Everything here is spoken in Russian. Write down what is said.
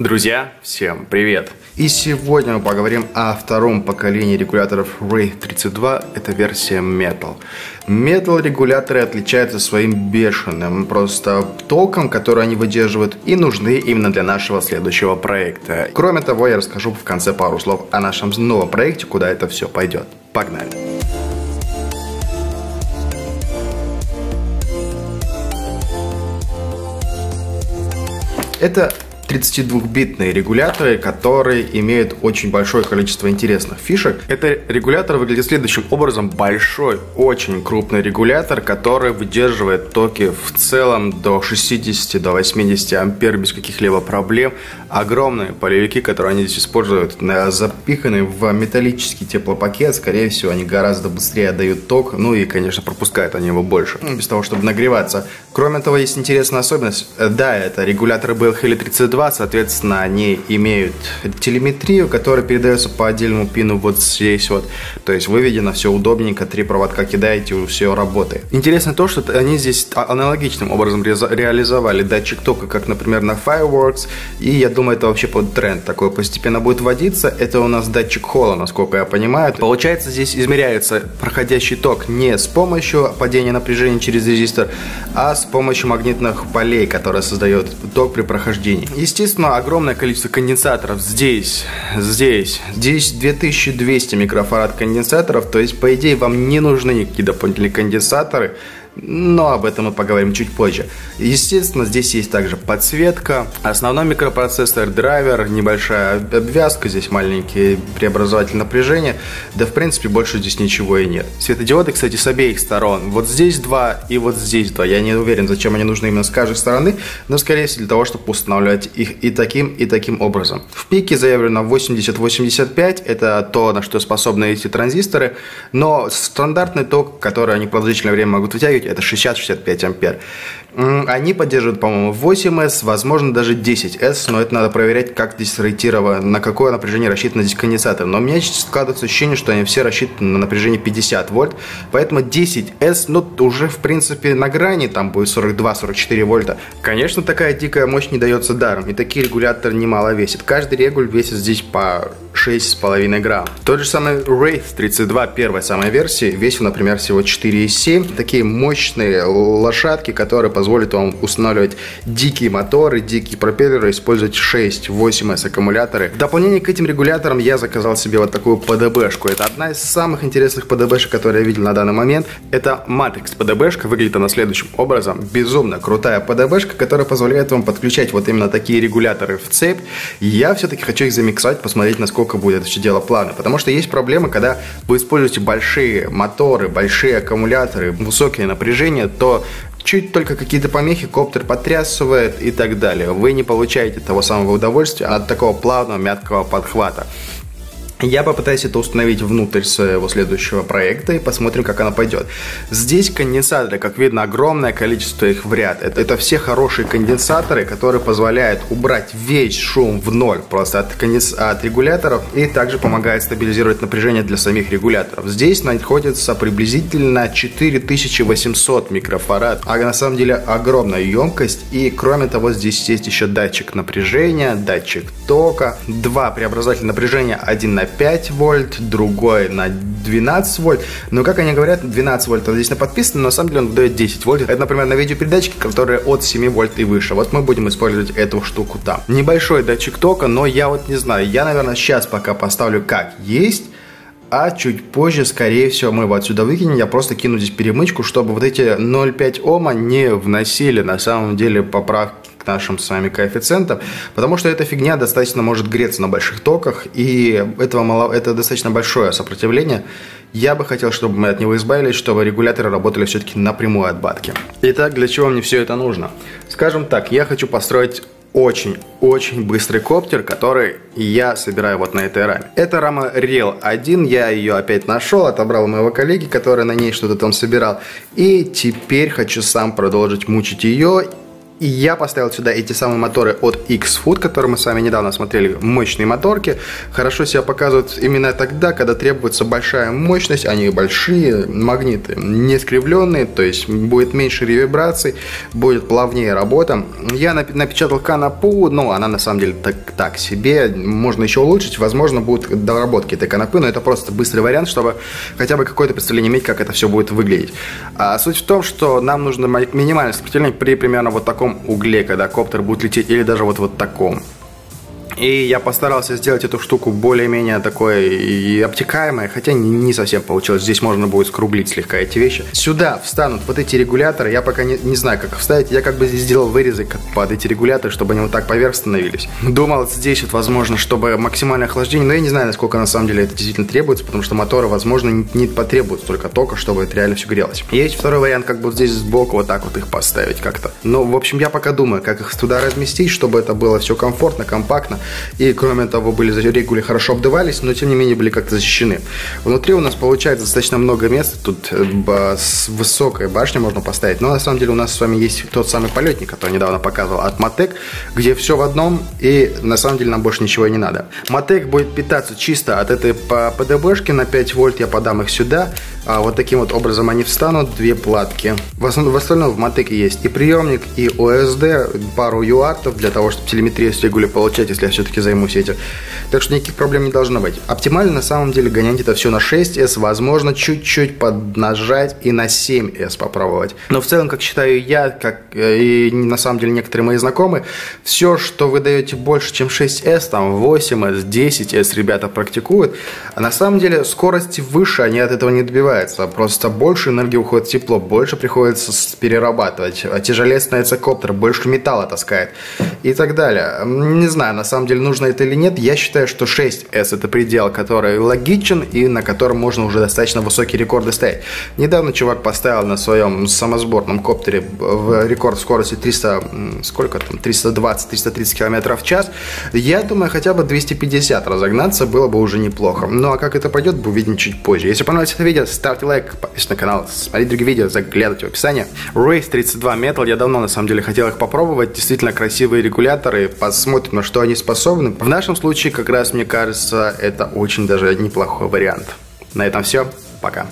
Друзья, всем привет! И сегодня мы поговорим о втором поколении регуляторов Wraith32, это версия Metal. Metal регуляторы отличаются своим бешеным просто током, который они выдерживают, и нужны именно для нашего следующего проекта. Кроме того, я расскажу в конце пару слов о нашем новом проекте, куда это все пойдет. Погнали! Это 32-битные регуляторы, которые имеют очень большое количество интересных фишек. Этот регулятор выглядит следующим образом. Большой, очень крупный регулятор, который выдерживает токи в целом до 60-80 ампер без каких-либо проблем. Огромные полевики, которые они здесь используют, запиханы в металлический теплопакет. Скорее всего, они гораздо быстрее отдают ток, ну и, конечно, пропускают они его больше, без того, чтобы нагреваться. Кроме того, есть интересная особенность. Да, это регуляторы BLHeli32, соответственно, они имеют телеметрию, которая передается по отдельному пину вот здесь вот. То есть выведено все удобненько, три проводка кидаете, все работает. Интересно то, что они здесь аналогичным образом реализовали датчик тока, как, например, на Fireworks. И я думаю, это вообще под тренд такой постепенно будет вводиться. Это у нас датчик холла, насколько я понимаю. Получается, здесь измеряется проходящий ток не с помощью падения напряжения через резистор, а с помощью магнитных полей, которые создает ток при прохождении. Естественно, огромное количество конденсаторов здесь 2200 микрофарад конденсаторов, то есть, по идее, вам не нужны никакие дополнительные конденсаторы, но об этом мы поговорим чуть позже. Естественно, здесь есть также подсветка, основной микропроцессор, драйвер, небольшая обвязка, здесь маленький преобразователь напряжения, да в принципе больше здесь ничего и нет. Светодиоды, кстати, с обеих сторон, вот здесь два и вот здесь два, я не уверен, зачем они нужны именно с каждой стороны, но скорее всего для того, чтобы устанавливать их и таким образом. В пике заявлено 80-85, это то, на что способны эти транзисторы, но стандартный ток, который они в продолжительное время могут вытягивать, это 60-65 ампер. Они поддерживают, по-моему, 8С, возможно, даже 10С, но это надо проверять, как здесь рейтировано, на какое напряжение рассчитано здесь конденсатор. Но у меня складывается ощущение, что они все рассчитаны на напряжение 50 вольт, поэтому 10С, ну, уже, в принципе, на грани, там будет 42-44 вольта. Конечно, такая дикая мощь не дается даром, и такие регуляторы немало весят. Каждый регуль весит здесь по 6,5 грамм. Тот же самый Wraith32, первая самая версия, весил, например, всего 4,7. Такие мощные лошадки, которые позволит вам устанавливать дикие моторы, дикие пропеллеры, использовать 6-8S аккумуляторы. В дополнение к этим регуляторам я заказал себе вот такую ПДБшку. Это одна из самых интересных ПДБшек, которые я видел на данный момент. Это MatrixPDB-шка. Выглядит она следующим образом. Безумно крутая ПДБшка, которая позволяет вам подключать вот именно такие регуляторы в цепь. Я все-таки хочу их замиксовать, посмотреть, насколько будет это все дело плавно. Потому что есть проблема, когда вы используете большие моторы, большие аккумуляторы, высокие напряжения, то чуть только какие-то помехи, коптер потрясывает и так далее. Вы не получаете того самого удовольствия от такого плавного, мягкого подхвата. Я попытаюсь это установить внутрь своего следующего проекта и посмотрим, как она пойдет. Здесь конденсаторы, как видно, огромное количество их в ряд. Это все хорошие конденсаторы, которые позволяют убрать весь шум в ноль просто от регуляторов и также помогает стабилизировать напряжение для самих регуляторов. Здесь находится приблизительно 4800 микрофарад, а на самом деле огромная емкость. И кроме того, здесь есть еще датчик напряжения, датчик тока, два преобразователя напряжения, один на 5 вольт, другой на 12 вольт, но как они говорят, 12 вольт здесь на подписано, но на самом деле он выдает 10 вольт, это, например, на видеопередатчике, которые от 7 вольт и выше, вот мы будем использовать эту штуку там. Небольшой датчик тока, но я вот не знаю, я, наверное, сейчас пока поставлю как есть, а чуть позже, скорее всего, мы его отсюда выкинем. Я просто кину здесь перемычку, чтобы вот эти 0,5 Ома не вносили на самом деле поправки к нашим с вами коэффициентам, потому что эта фигня достаточно может греться на больших токах, и этого мало, это достаточно большое сопротивление. Я бы хотел, чтобы мы от него избавились, чтобы регуляторы работали все-таки напрямую от батки. Итак, для чего мне все это нужно? Скажем так, я хочу построить очень-очень быстрый коптер, который я собираю вот на этой раме. Это рама Riel 1, я ее опять нашел, отобрал у моего коллеги, который на ней что-то там собирал. И теперь хочу сам продолжить мучить ее И я поставил сюда эти самые моторы от X-Food, которые мы с вами недавно смотрели, мощные моторки. Хорошо себя показывают именно тогда, когда требуется большая мощность, они большие, магниты не скривленные, то есть будет меньше ревибраций, будет плавнее работа. Я напечатал канапу, но она на самом деле так себе, можно еще улучшить, возможно будут доработки этой канапы, но это просто быстрый вариант, чтобы хотя бы какое-то представление иметь, как это все будет выглядеть. А суть в том, что нам нужно минимальное сопротивление при примерно вот таком угле, когда коптер будет лететь, или даже вот таком. И я постарался сделать эту штуку более-менее такой и обтекаемой, хотя не совсем получилось. Здесь можно будет скруглить слегка эти вещи. Сюда встанут вот эти регуляторы. Я пока не знаю, как их вставить. Я как бы здесь сделал вырезы под эти регуляторы, чтобы они вот так поверх становились. Думал, здесь вот возможно, чтобы максимальное охлаждение. Но я не знаю, насколько на самом деле это действительно требуется, потому что моторы, возможно, не потребуются только тока, чтобы это реально все грелось. Есть второй вариант, как бы здесь сбоку вот так вот их поставить как-то. Но, в общем, я пока думаю, как их туда разместить, чтобы это было все комфортно, компактно. И кроме того, были регули хорошо обдувались, но тем не менее были как-то защищены. Внутри у нас получается достаточно много места. Тут с высокой башней можно поставить. Но на самом деле у нас с вами есть тот самый полетник, который я недавно показывал от Matek, где все в одном, и на самом деле нам больше ничего и не надо. Matek будет питаться чисто от этой ПДБшки на 5 вольт. Я подам их сюда. Вот таким вот образом они встанут, две платки. В остальном в Матеке есть и приемник, и ОСД, пару юартов для того, чтобы телеметрию с регули получать, если я все-таки займусь этим. Так что никаких проблем не должно быть. Оптимально на самом деле гонять это все на 6S, возможно чуть-чуть поднажать и на 7S попробовать. Но в целом, как считаю я, как и на самом деле некоторые мои знакомые, все, что вы даете больше, чем 6S, там 8S, 10S ребята практикуют, а на самом деле скорости выше они от этого не добиваются. Просто больше энергии уходит в тепло, больше приходится перерабатывать, тяжелее становится коптер, больше металла таскает и так далее. Не знаю, на самом деле нужно это или нет. Я считаю, что 6S это предел, который логичен и на котором можно уже достаточно высокие рекорды ставить. Недавно чувак поставил на своем самосборном коптере в рекорд скорости 320-330 км в час. Я думаю, хотя бы 250 разогнаться было бы уже неплохо. Ну а как это пойдет, увидим чуть позже. Если понравилось это видео, ставьте лайк, подписывайтесь на канал, смотрите другие видео, заглядывайте в описание. Wraith32 Metal, я давно на самом деле хотел их попробовать, действительно красивые регуляторы, посмотрим, на что они способны. В нашем случае, как раз, мне кажется, это очень даже неплохой вариант. На этом все, пока.